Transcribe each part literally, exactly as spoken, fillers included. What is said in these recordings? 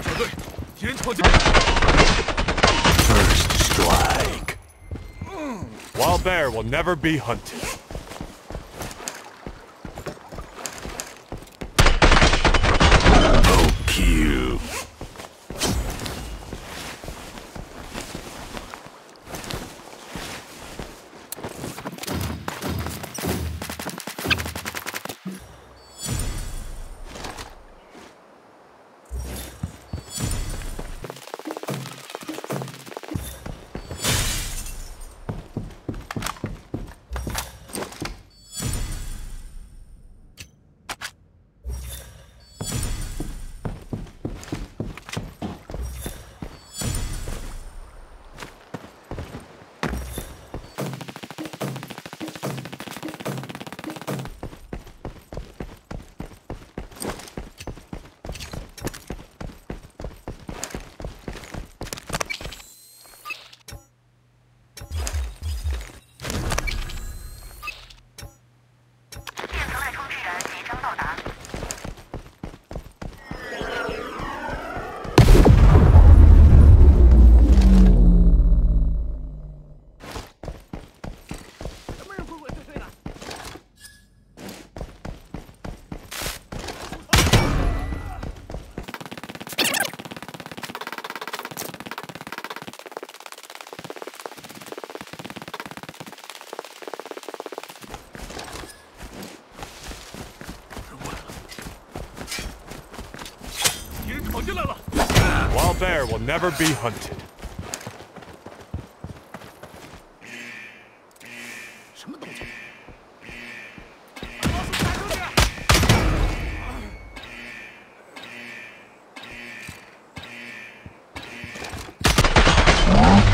杀手队，敌人靠近。First strike. Wild bear will never be hunted. Double kill. Wild bear will never be hunted. 什么东西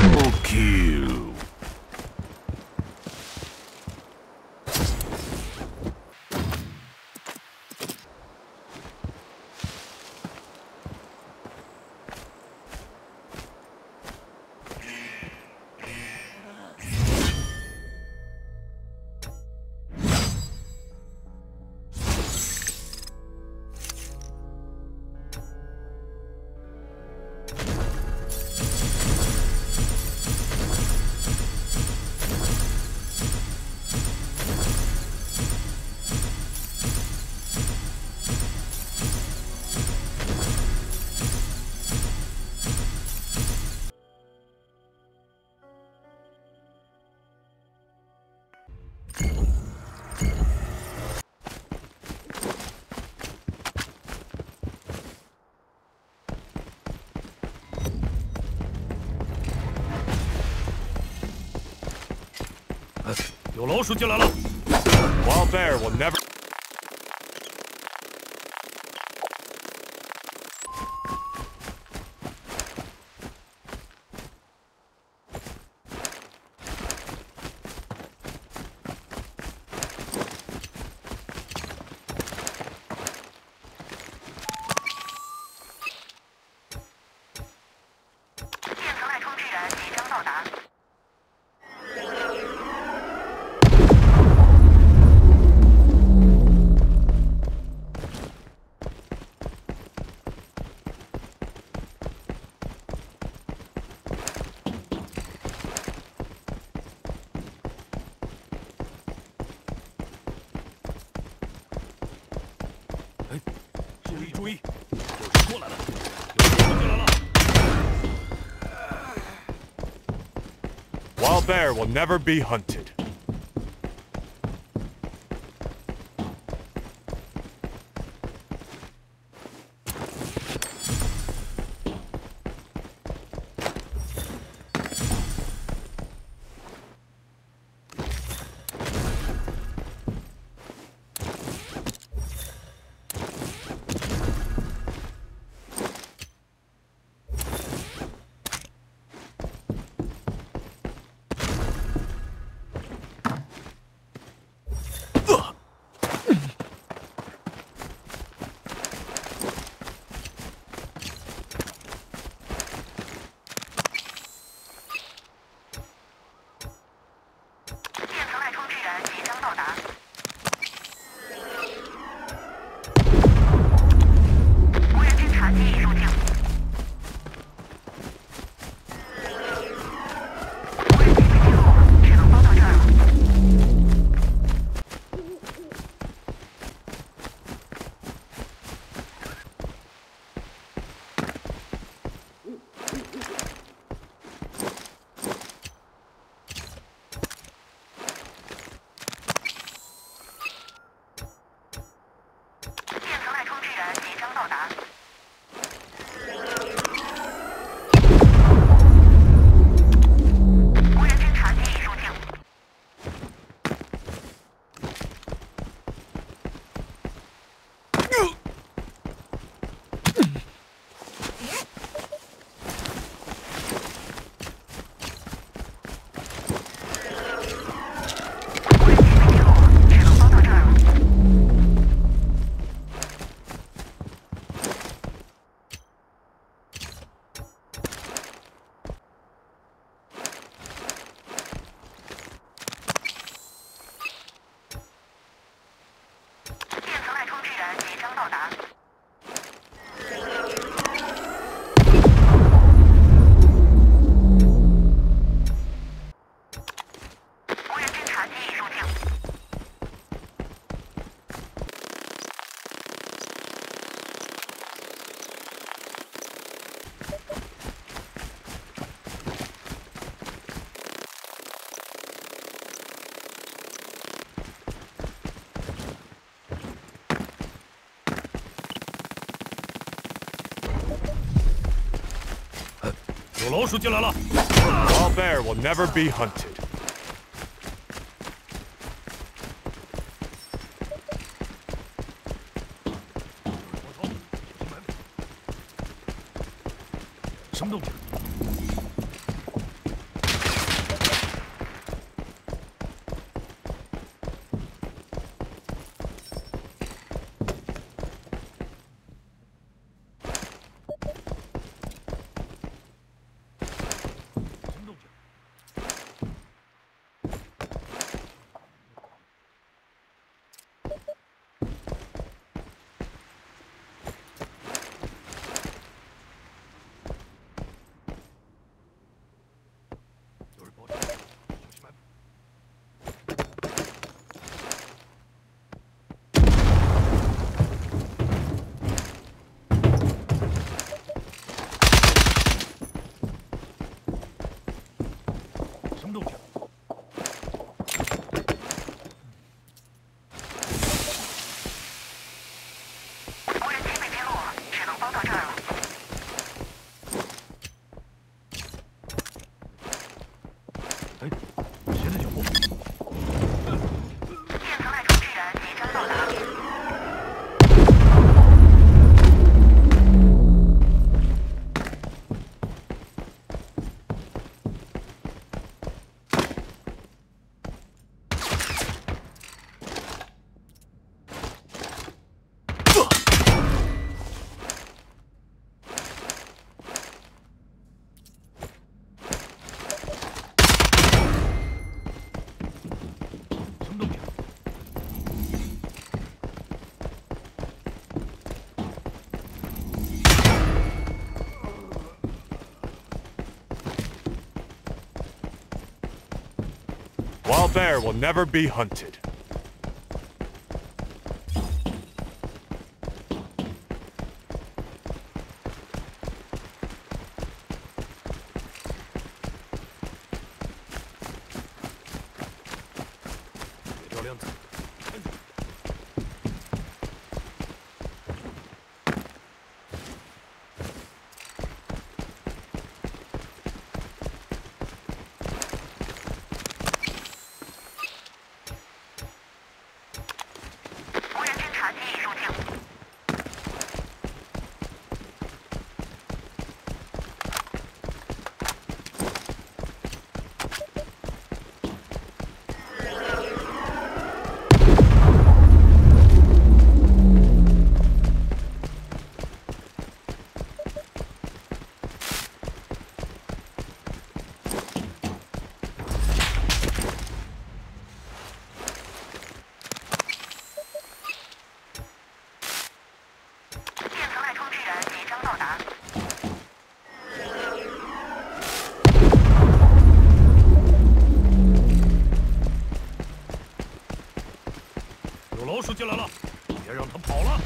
？Double kill. Wild bear will never. Wild bear will never be hunted. 将到达。 有老鼠进来了。Wild bear will never be hunted. 什么动静？Wild bear will never be hunted. 老鼠进来了，别让它跑了。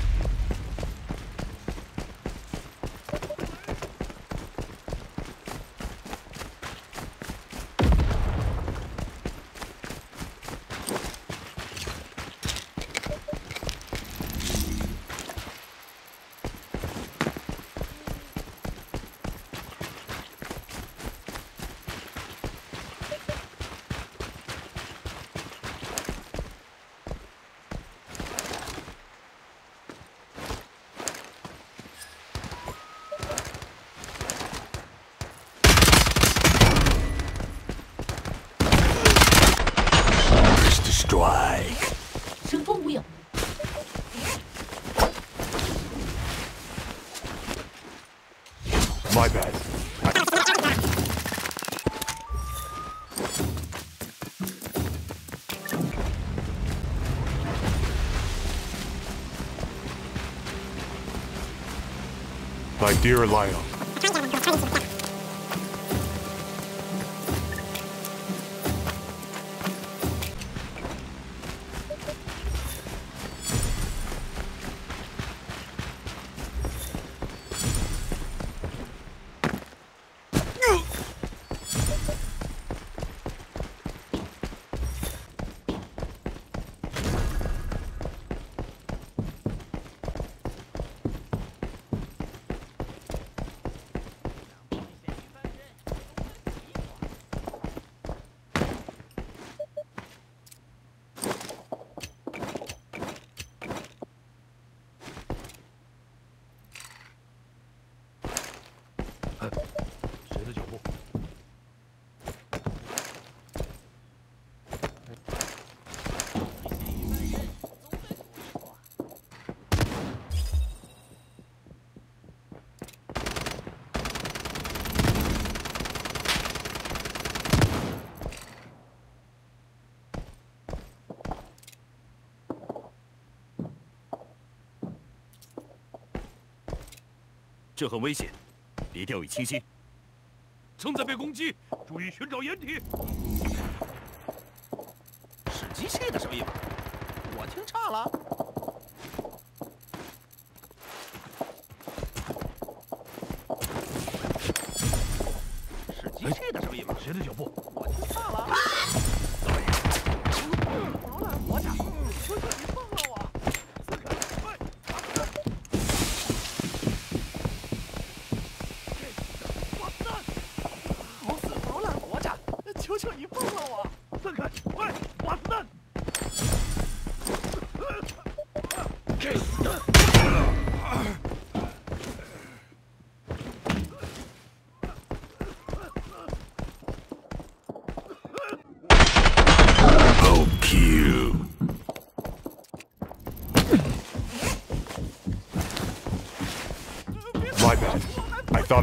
Strike. 神风无影。 My bad. My dear Lionel.这很危险，别掉以轻心。正在被攻击，注意寻找掩体。是机械的声音吗？我听差了。是机械的声音吗？谁的脚步？我听差了。大爷，老懒活着，求求你放了我！ 求你放了我！看看，喂，瓦斯弹！这好 Q。My bad. I thought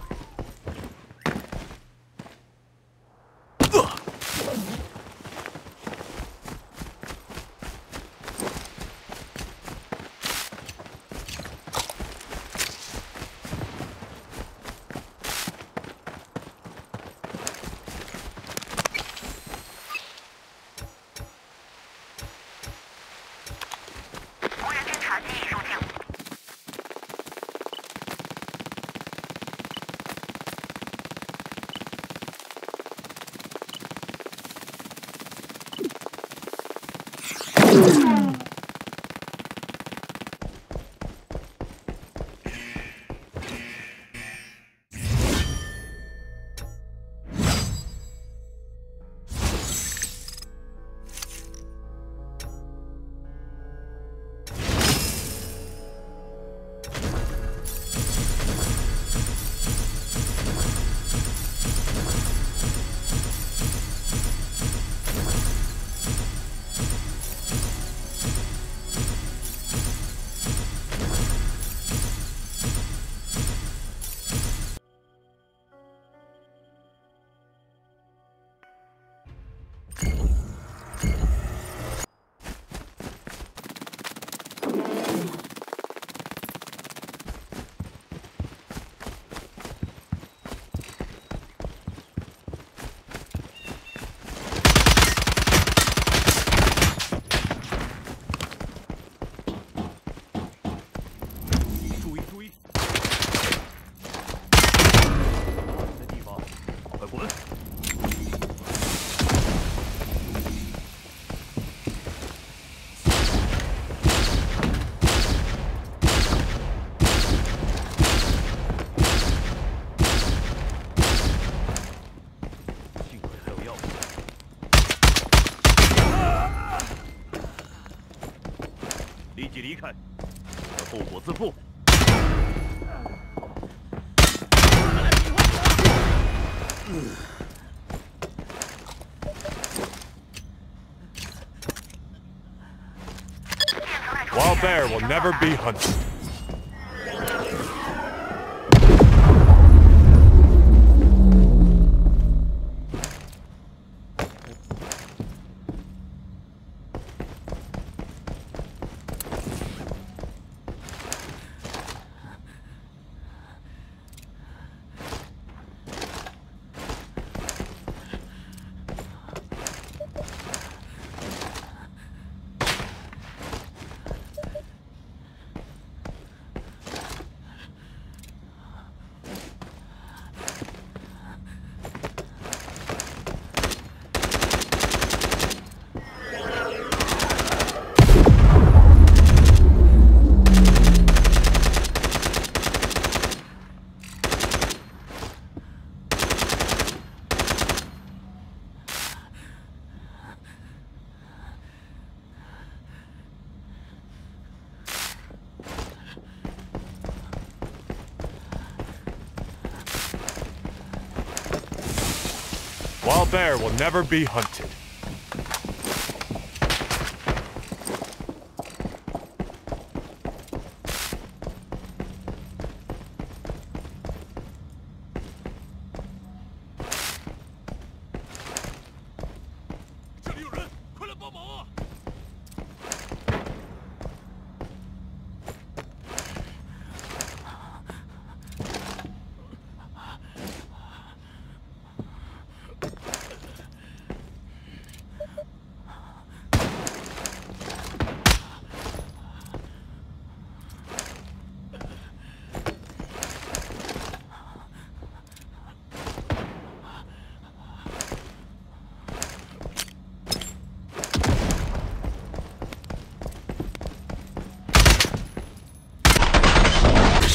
须离开，后果自负。 Wild bear will never be hunted. Wild bear will never be hunted.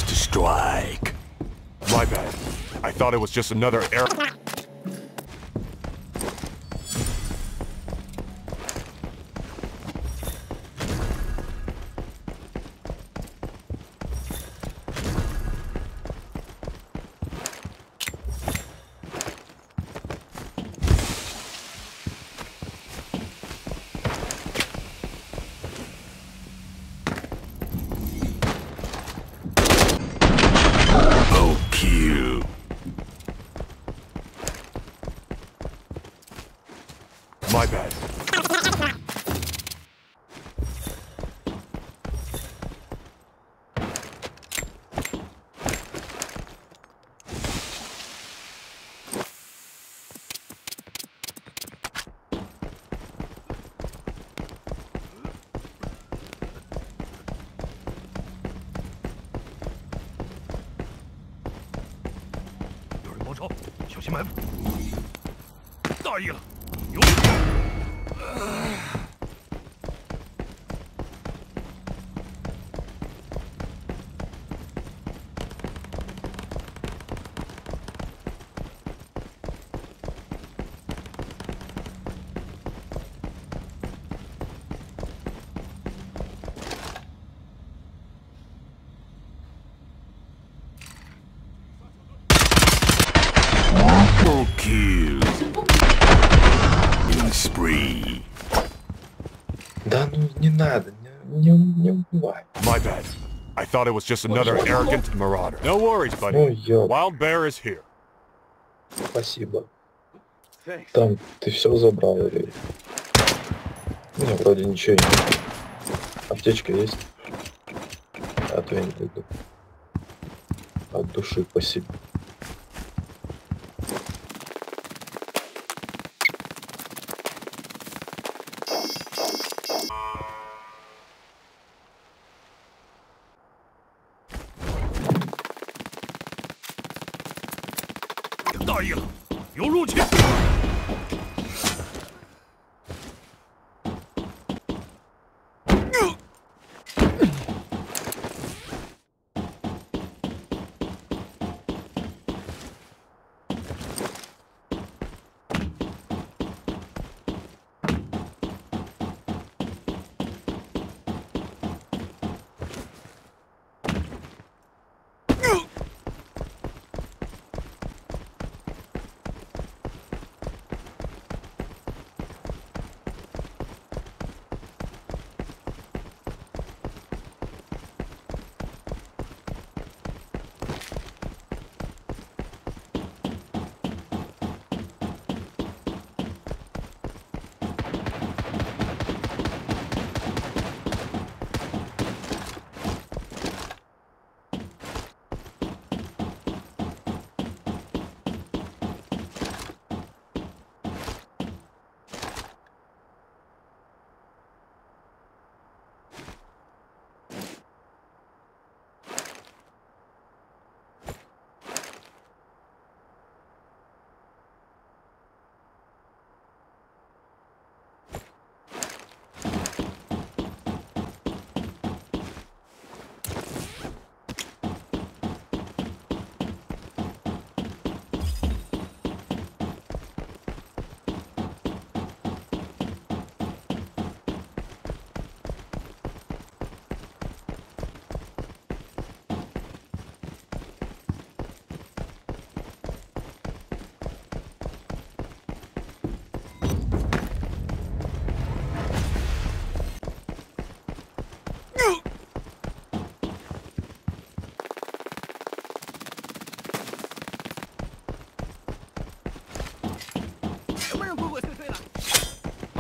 Strike. My bad. I thought it was just another error. My bad.有人包抄，小心埋伏！大意了，有。 Double kill. In spree. Да ну не надо, не не убивай. My bad. I thought it was just another arrogant marauder. No worries, buddy. Wild bear is here. Спасибо. Там ты все забрал или? Ну вроде ничего нет. Аптечка есть. А то я не пойду. От души спасибо.大意了，有入侵。 Wild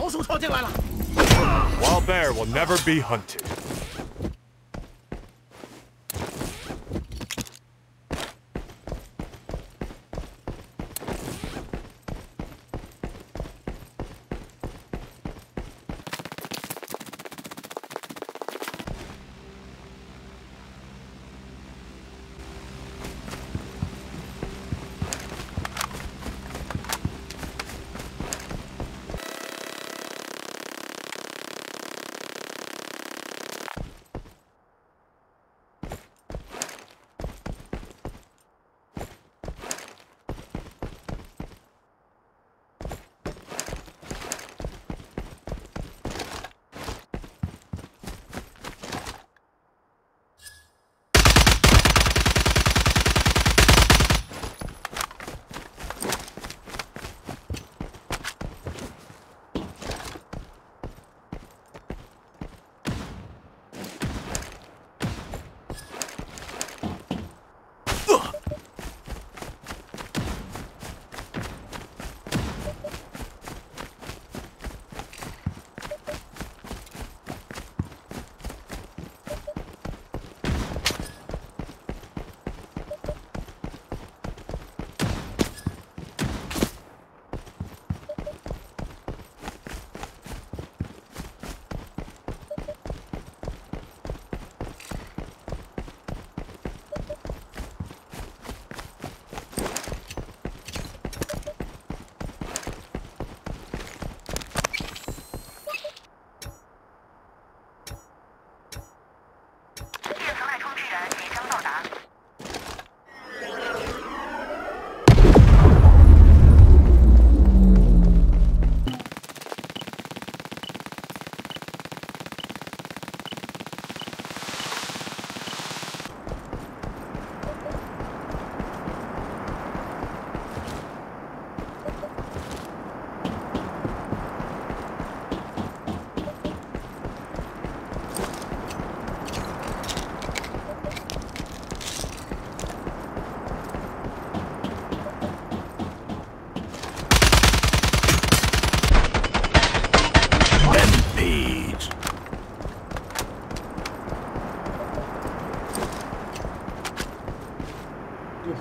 老鼠跳进来了。Wild bear will never be hunted.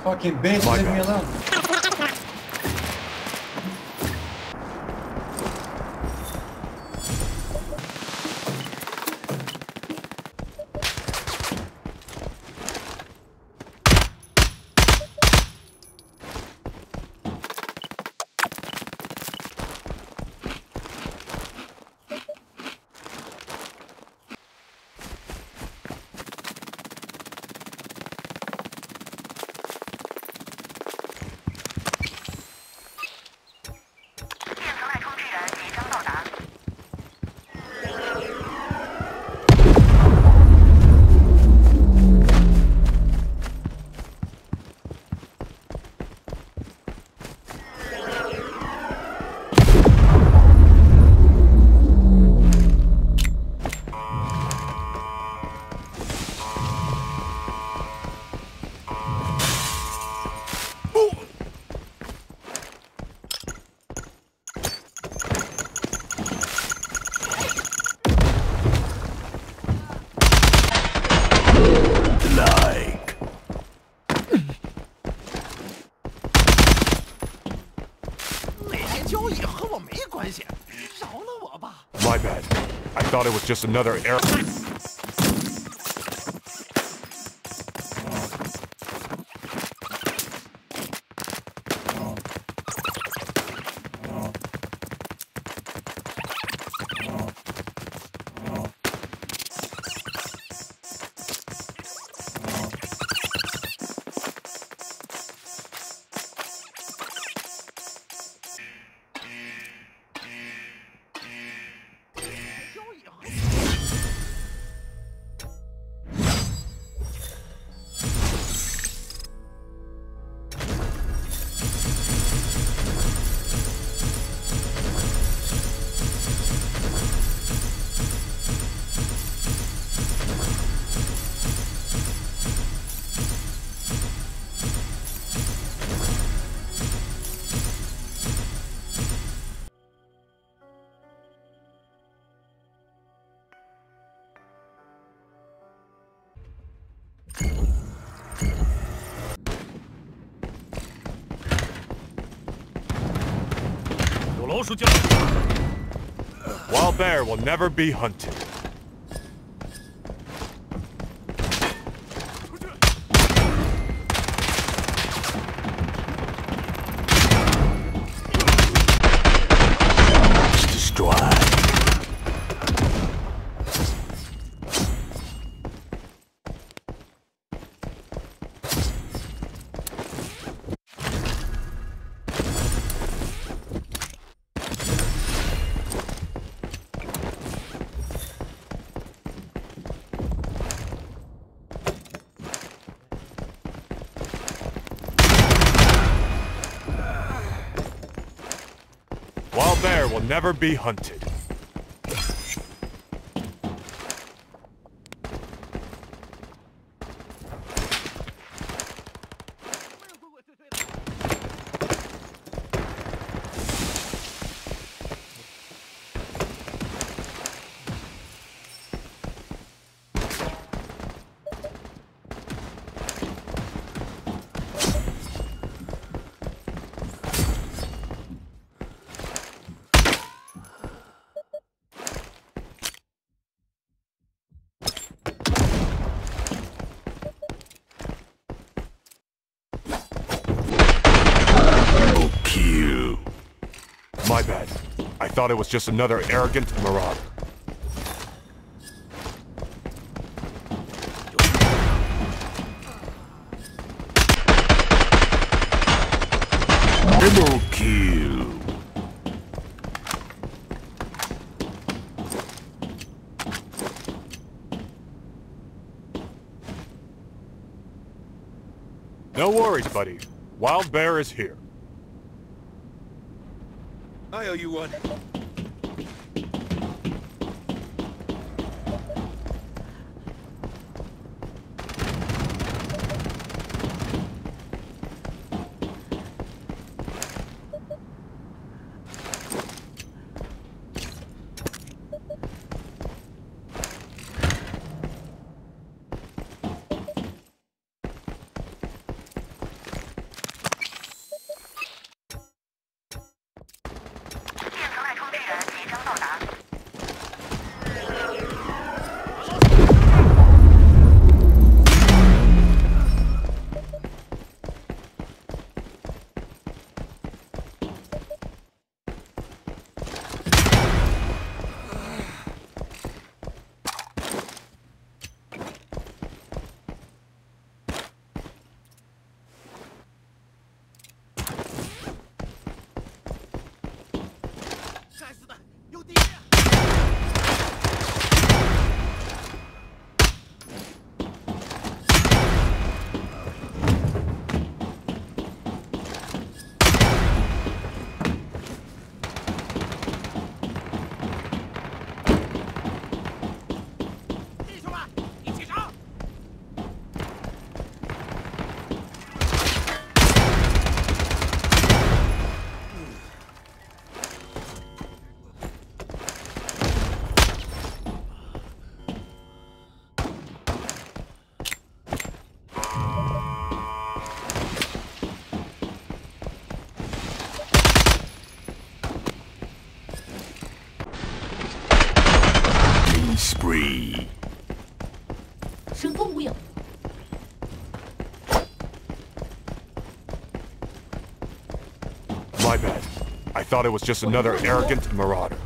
Fucking bitch, leave me alone. My bad. I thought it was just another error. Wild bear will never be hunted. Will never be hunted. My bad. I thought it was just another arrogant marauder. Double kill. No worries, buddy. Wild Bear is here. I owe you one. Spree. My bad. I thought it was just another arrogant marauder.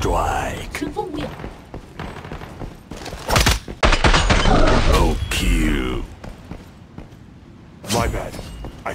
strike. Oh, kill. My bad. I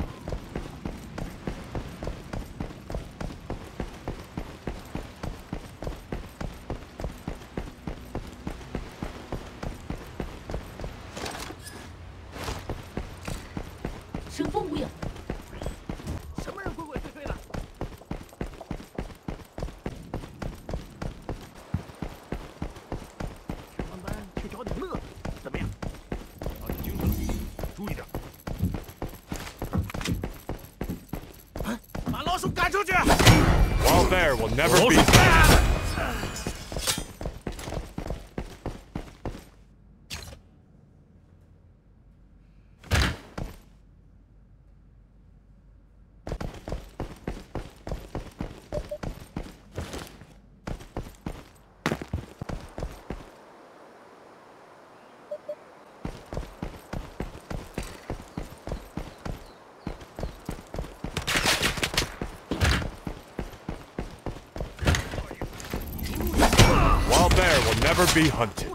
All there will never be. Be hunted.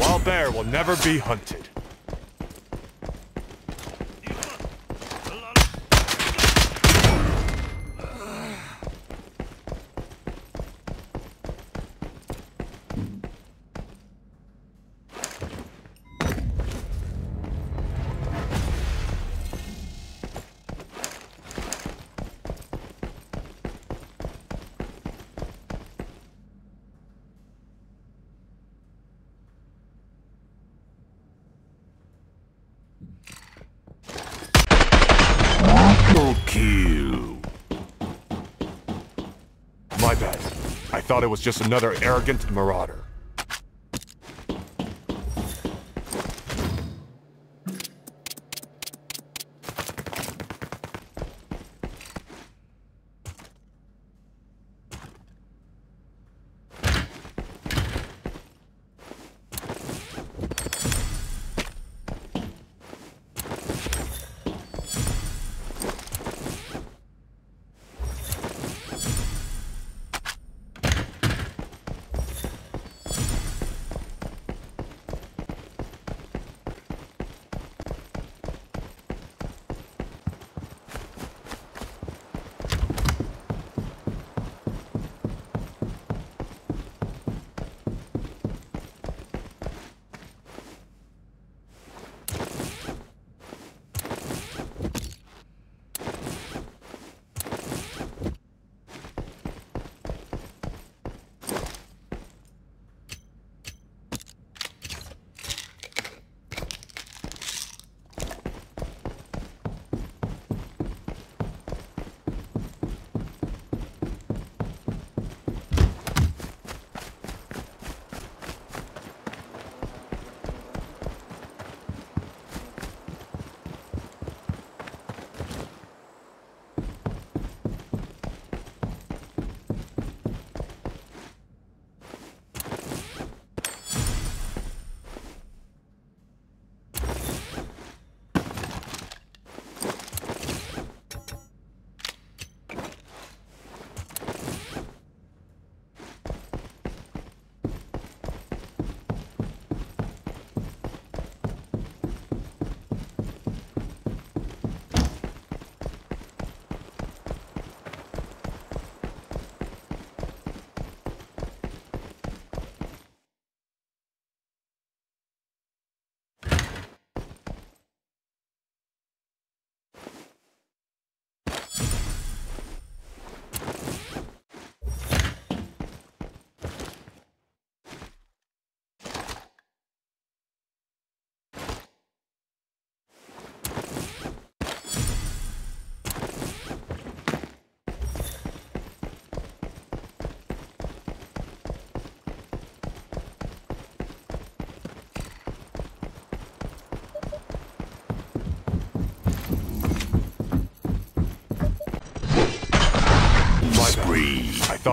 Wild bear will never be hunted. I thought it was just another arrogant marauder.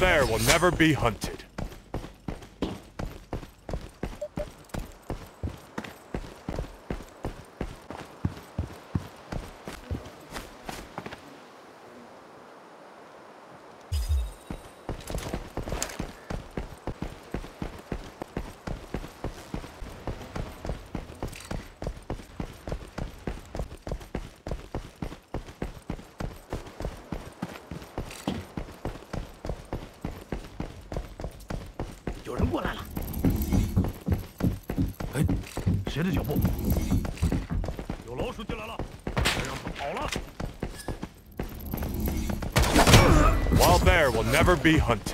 Bear will never be hunted. Never be hunted.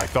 I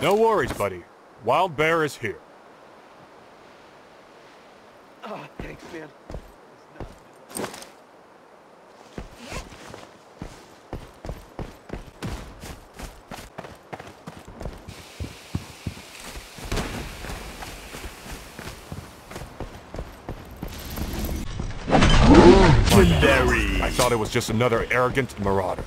No worries, buddy. Wild Bear is here. Oh, thanks, man. Oh, I thought it was just another arrogant marauder.